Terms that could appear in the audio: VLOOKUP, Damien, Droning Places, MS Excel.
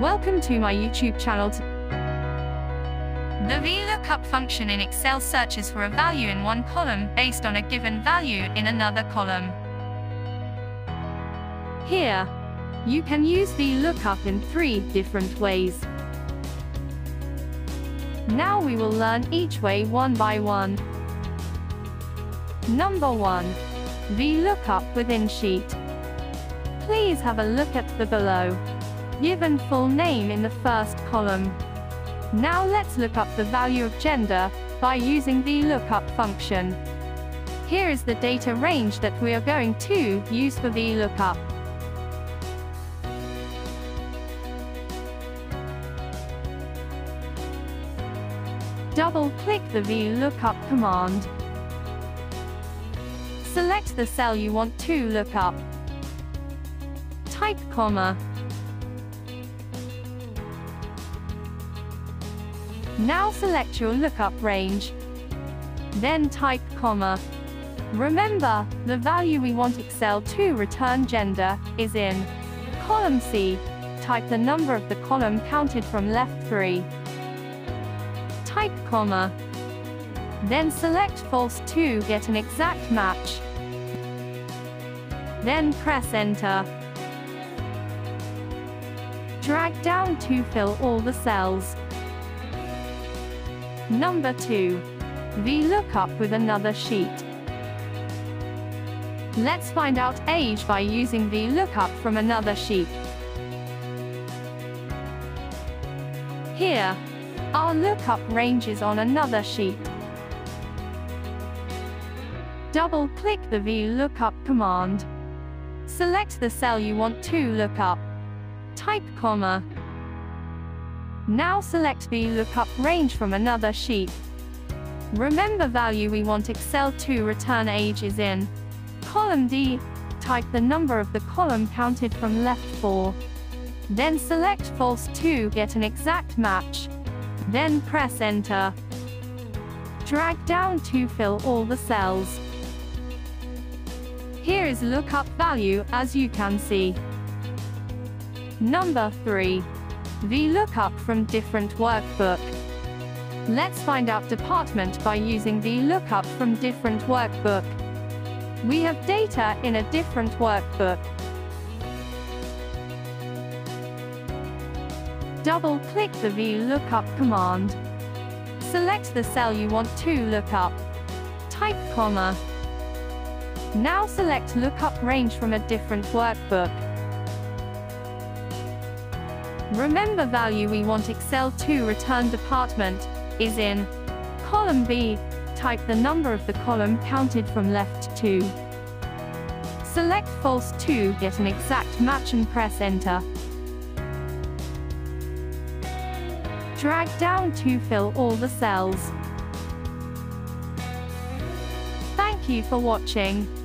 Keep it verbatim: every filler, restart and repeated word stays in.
Welcome to my YouTube channel. The VLOOKUP function in Excel searches for a value in one column based on a given value in another column. Here, you can use VLOOKUP in three different ways. Now we will learn each way one by one. Number one. VLOOKUP within sheet. Please have a look at the below given full name in the first column. Now let's look up the value of gender by using the VLOOKUP function. Here is the data range that we are going to use for the VLOOKUP. Double-click the VLOOKUP command. Select the cell you want to look up. Type comma. Now select your lookup range. Then type comma. Remember, the value we want Excel to return gender is in column C. Type the number of the column counted from left three. Type comma. Then select false to get an exact match. Then press enter. Drag down to fill all the cells. Number two. VLOOKUP with another sheet. Let's find out age by using VLOOKUP from another sheet. Here, our lookup range is on another sheet. Double-click the VLOOKUP command. Select the cell you want to look up. Type comma. Now select the lookup range from another sheet. Remember, value we want Excel to return age is in column D. Type the number of the column counted from left four. Then select false to get an exact match. Then press enter. Drag down to fill all the cells. Here is lookup value, as you can see. Number three. VLOOKUP from different workbook. Let's find out department by using VLOOKUP from different workbook. We have data in a different workbook. Double-click the VLOOKUP command. Select the cell you want to look up. Type comma. Now select lookup range from a different workbook. Remember, value we want Excel to return department is in column B. Type the number of the column counted from left two. Select false to get an exact match and press enter. Drag down to fill all the cells. Thank you for watching.